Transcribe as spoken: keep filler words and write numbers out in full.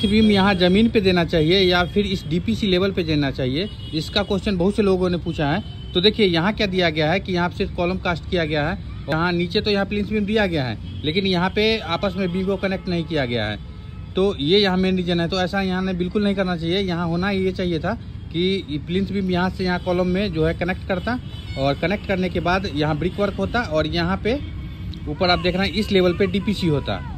Beam यहाँ जमीन पे देना चाहिए या फिर इस डीपीसी लेवल पे देना चाहिए, इसका क्वेश्चन बहुत से लोगों ने पूछा है। तो देखिए यहाँ क्या दिया गया है कि यहाँ सिर्फ कॉलम कास्ट किया गया है, यहाँ नीचे तो यहाँ प्लिंथ बीम दिया गया है, लेकिन यहाँ पे आपस में बीम को कनेक्ट नहीं किया गया है। तो ये यहाँ मेन रीजन है। तो ऐसा यहाँ ने बिल्कुल नहीं करना चाहिए। यहाँ होना ये चाहिए था कि प्लिंथ बीम यहाँ से यहाँ कॉलम में जो है कनेक्ट करता, और कनेक्ट करने के बाद यहाँ ब्रिक वर्क होता, और यहाँ पे ऊपर आप देख रहे हैं इस लेवल पर डीपीसी होता।